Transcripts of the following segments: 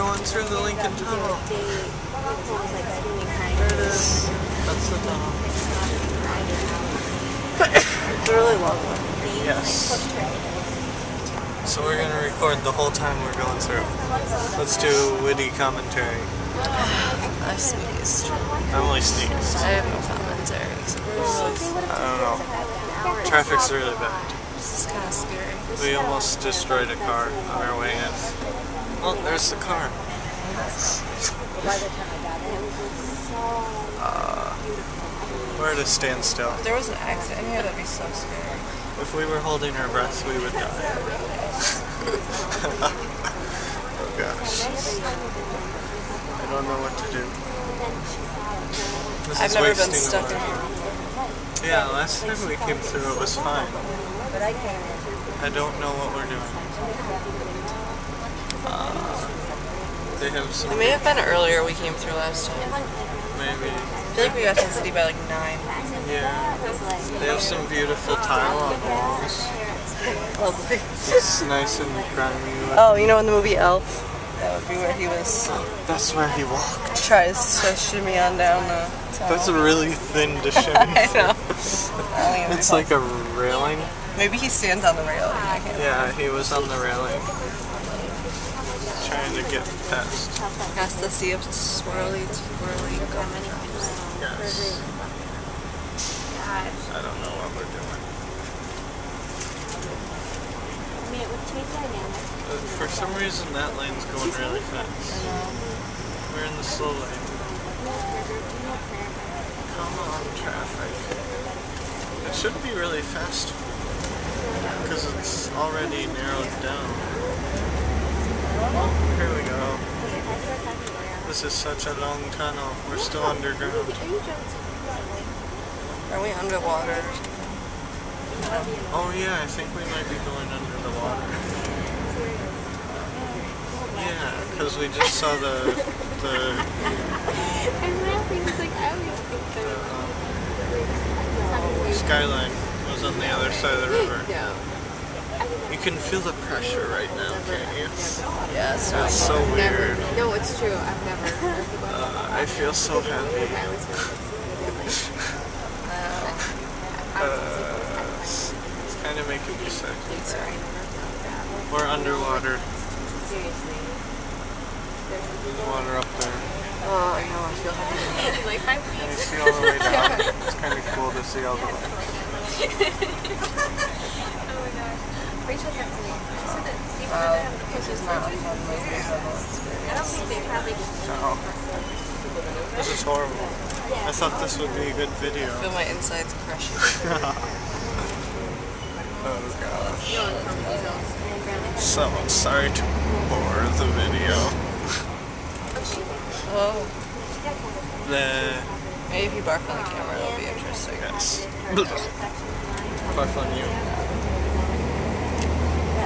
going through the Lincoln Tunnel. There it is. That's the tunnel. It's a really long one. Yes. So we're going to record the whole time we're going through. Let's do witty commentary. I sneezed. Emily sneezed. I have no commentary. I don't know. Traffic's really bad. This is kind of scary. We almost destroyed a car on our way in. Oh, there's the car. We're at a standstill. If there was an accident here, that'd be so scary. If we were holding our breath, we would die. Oh gosh. I don't know what to do. This I've never been stuck in here. Yeah, last time we came through, it was fine. I don't know what we're doing. They have some. It may have been earlier we came through last time. Maybe. I feel like we got to the city by like 9. Yeah. They have some beautiful tile on walls. Lovely. It's nice and grimy. Oh, you know in the movie Elf? That would be where he was. That's where he walked. Tries to shimmy on down the tunnel. That's a really thin to shimmy. I know. It's like a railing. Maybe he stands on the railing. Yeah, he was on the railing. Trying to get past. Past the sea of swirly. Yes. I don't know what we're doing. For some reason, that lane's going really fast. We're in the slow lane. Come on, traffic. It should be really fast. Because it's already narrowed down. Oh, here we go. This is such a long tunnel. We're still underground. Are we underwater? Oh yeah, I think we might be going under the water. Yeah, because we just saw the skyline. On the other side of the river. Yeah. You can feel the pressure right now, can't you? Yeah, it's not so weird. Never, no, it's true. I've never. I feel so happy. It's kind of making me sick. We're underwater. Seriously. There's water up there. Oh, I know. I feel happy. Like, can you see all the way down? It's kind of cool to see all the way. Oh my gosh. Rachel sent to me. She said that Steve wanted to have the pictures. I don't think they probably get to know. This is horrible. I thought this would be a good video. I feel my insides crushing. Oh gosh. So I'm sorry to bore the video. Oh. Maybe if you barf on the camera, it'll be interesting. Yes. Barf on you.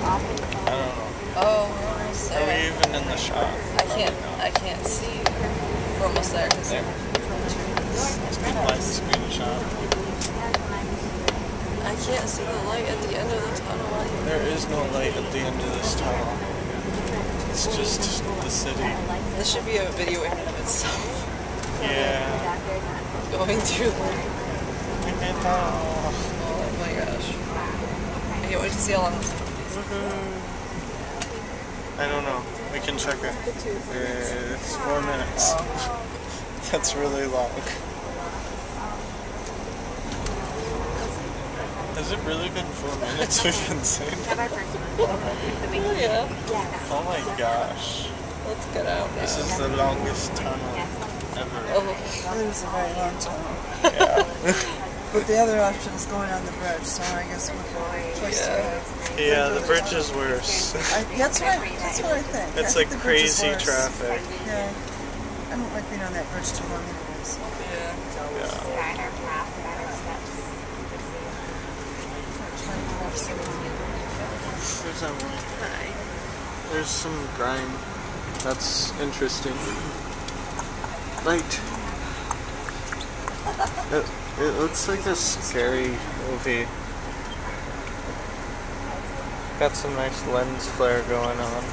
I don't know. Oh, so are we even in the shop? I can't see. We're almost there. Cause there. It's been light screen shot. I can't see the light at the end of the tunnel. There is no light at the end of this tunnel. It's just the city. This should be a video ahead of itself. Yeah. Going through like. Oh my gosh. I can't wait to see how long this is. I don't know. We can check it. It's 4 minutes. That's really long. Has it really been 4 minutes we've been saying? Oh yeah. Oh my gosh. Let's get out. This is the longest tunnel. Oh, it was a very long tunnel. Yeah. But the other option is going on the bridge, so I guess we're going twice. Yeah, the bridge is worse. That's what I think. It's like crazy traffic. Yeah. I don't like being on that bridge too long anyways. Yeah. There's some grime. That's interesting. Light. It looks like a scary movie. Got some nice lens flare going on.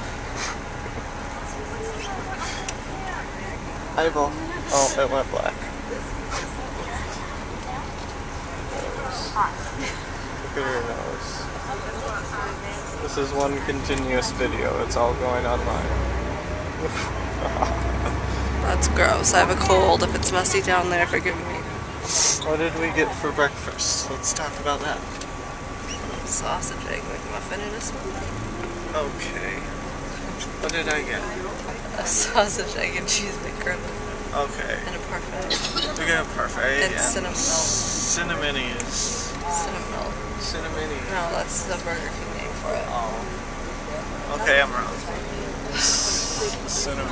eyeball. Oh, it went black. Look at your nose. This is one continuous video. It's all going online. That's gross. I have a cold. If it's messy down there, forgive me. What did we get for breakfast? Let's talk about that. Sausage, egg, McMuffin, and a smoothie. Okay. What did I get? A sausage, egg, and cheese McGriddle. Okay. And a parfait. We got a parfait, and yeah. Cinnamon milk. Cinnamonis. Cinnamon milk. Cinnamoni. No, that's the Burger King name for it. Oh. Okay, I'm wrong. Cinnamon. I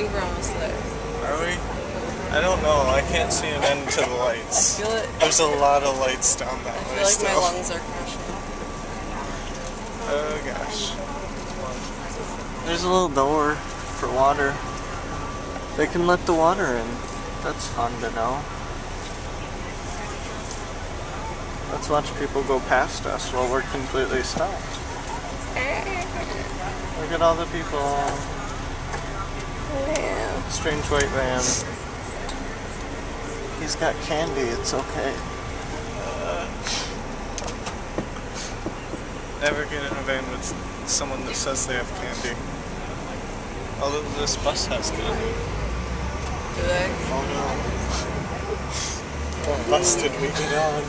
think we're almost there. Are we? I don't know. I can't see an end to the lights. I feel it. There's a lot of lights down that way still. I feel like my lungs are crashing. Oh gosh. There's a little door for water. They can let the water in. That's fun to know. Let's watch people go past us while we're completely stopped. Look at all the people. Yeah. Strange white van. He's got candy, it's okay. Never get in a van with someone that says they have candy. Although this bus has candy. Do they? Oh no. What bus did we get on?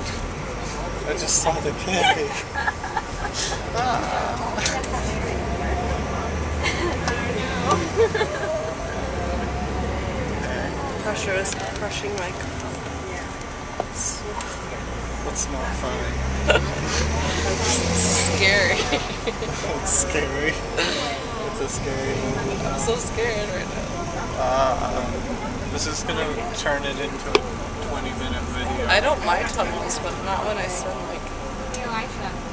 I just saw the candy. Ah. Pressure is crushing my cup. Yeah. That's not funny. It's scary. It's scary. It's a scary movie. I'm so scared right now. This is gonna turn it into a 20-minute video. I don't mind tunnels, but not when I spend like...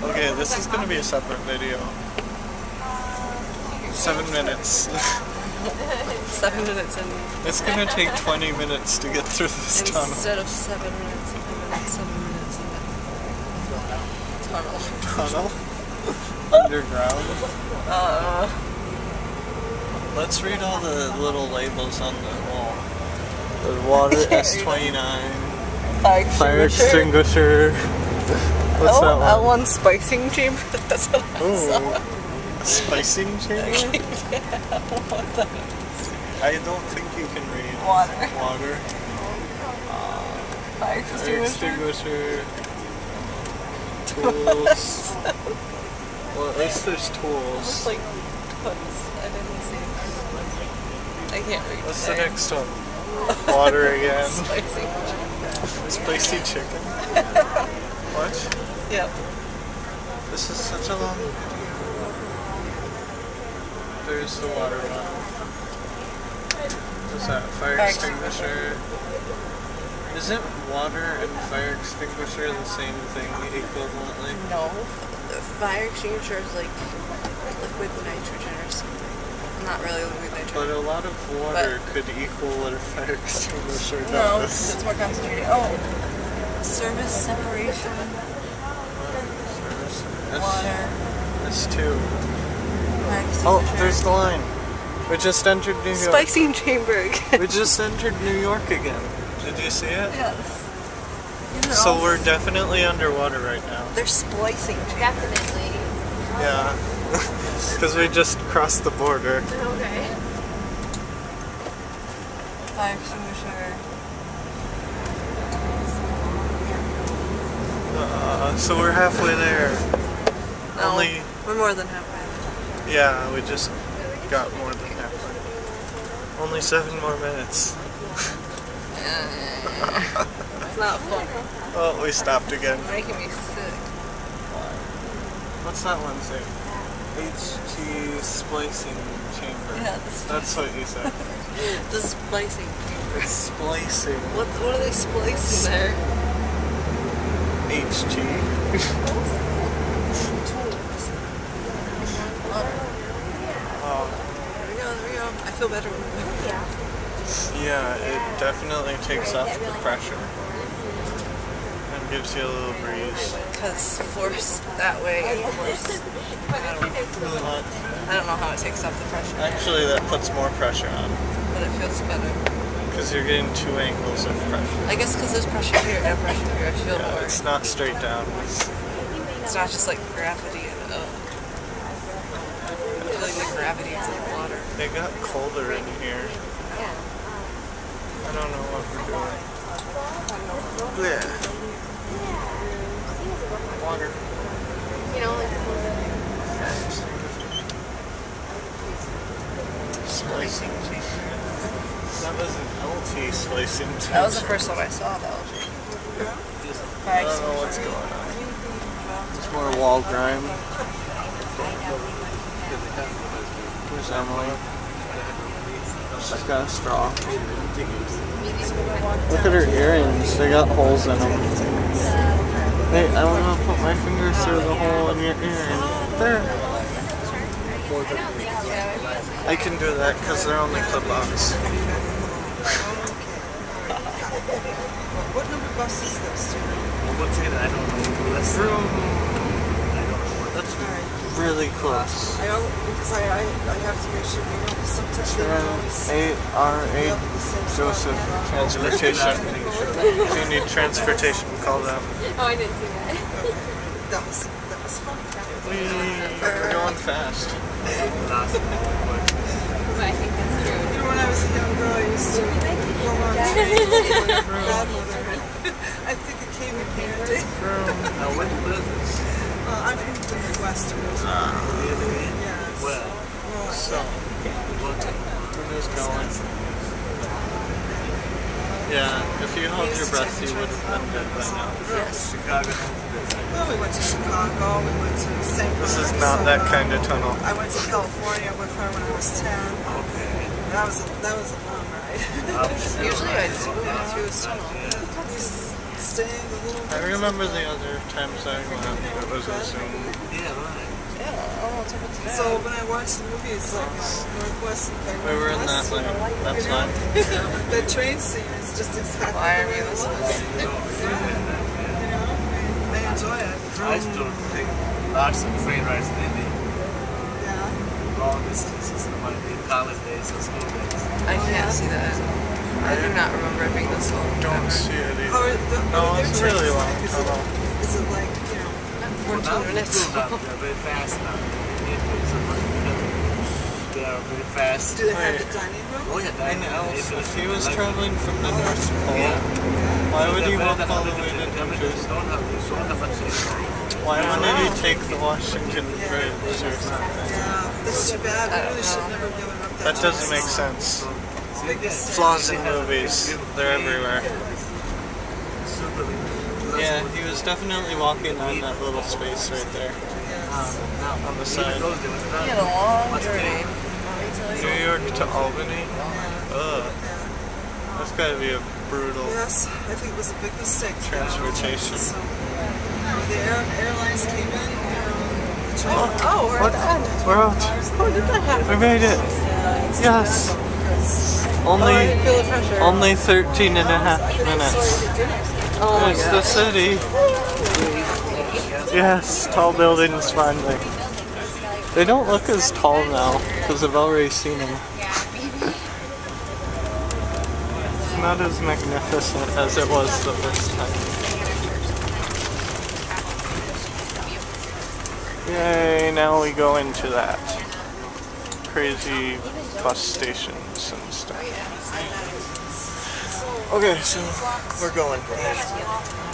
Okay, this is gonna be a separate video. 7 minutes. 7 minutes in. It's gonna take 20 minutes to get through this tunnel. Instead of 7 minutes, I'm gonna have 7 minutes in the tunnel. Tunnel? Underground? Let's read all the little labels on the wall. The water S29. Fire extinguisher. What's that one? L1 spicing chamber. That's what I saw. Spicing chamber? Yeah, what the heck? I don't think you can read. Water. Fire extinguisher. Tools. Well, at least there's tools. It looks like tools. I didn't see it. I can't read. What's the next one? Water again. Spicing chicken. Spicy chicken? What? Yep. This is such a long... There's the water one. What's that? Fire extinguisher. Isn't water and fire extinguisher the same thing equivalently? No. Fire extinguisher is like liquid nitrogen or something. Not really liquid nitrogen. But a lot of water could equal what a fire extinguisher does. No, because it's more concentrated. Oh! Service separation. Service. Water. That's two. Oh, there's the line. We just entered New York. Spicing chamber again. We just entered New York again. Did you see it? Yes. So we're definitely underwater right now. They're splicing chamber. Definitely. Yeah. Because we just crossed the border. Okay. Fire extinguisher. So we're halfway there. No, only... we're more than halfway. Yeah, we just got more than halfway. Only 7 more minutes. It's not fun. Oh, we stopped again. You're making me sick. What's that one say? HT splicing chamber. Yeah, that's what you said. The splicing chamber. Splicing. What are they splicing there? HT. I feel better when we do. Yeah, it definitely takes off the pressure and gives you a little breeze. Because force that way and force... I don't know how it takes off the pressure. Actually, that puts more pressure on. but it feels better. Because you're getting two angles of pressure. I guess because there's pressure here and pressure here, I feel more. It's not straight downwards. It's not just like gravity and I'm feeling like gravity is in the water. It got colder in here. I don't know what we're doing. Yeah. Water. You know, like splicing tea. That was an LT splicing tea. That was the first one I saw, the LT. I don't know what's going on. It's more wall grime. Where's Emily? She's got a straw. Look at her earrings. They got holes in them. Hey, I don't want to put my fingers through the hole in your ear. There. I can do that because they're only clip-ons. What number bus is this? What's it? I don't know. That's room. That's really close. I don't because I have to make sure we know sometimes. ARA Joseph Transportation. If you need transportation, call them. Oh, I didn't see that. That was fun. We're going fast. I think that's true. You know, when I was a young girl, I used to go on trains with my grandmother. I think it came in handy. Now, what is this? I'm from the Midwest. Really? Yes. Well, so, who is going? Yeah, if you held your breath, you would have been dead by now. Yes, Chicago. Well, we went to Chicago, we went to St. Louis. This is not that kind of tunnel. I went to California with her when I was 10. Okay. That was a long ride. Usually I just went through a tunnel. I remember the other times I went out, it was a Zoom. Yeah, right. So when I watched the movies, like Northwest, we were in that lane. That's fine. The train scene is just exactly the way it was. You know, I enjoy it. I still think lots of train rides lately. Yeah. Long distances, college days, or school days. I can't see that. I do not remember being this long. Don't see it either. No, it's really long. Is it like? 14 minutes. They're very fast now. They are very fast. Do they have the dining room? Oh yeah, dining room. If he was traveling from the North Pole, why would he walk all the way to Denver's? Why wouldn't he take the Washington Bridge or something? Yeah, that's too bad. We really should never have given up that. That doesn't make sense. Flaws in movies. They're everywhere. Yeah, he was definitely walking on that little space right there. Yes. On the side. He had a long journey. New York to Albany? Ugh. That's gotta be a brutal... Yes, I think it was a big mistake. ...transportation. The airlines came in, oh, we're at the end. We're out. Oh, did that happen? We made it. Yes. Only 13 and a half minutes. Oh, there's the city. Yes, tall buildings finally. They don't look as tall now, because I've already seen them. It's not as magnificent as it was the first time. Yay, now we go into that. Crazy bus stations and stuff. Okay, so we're going.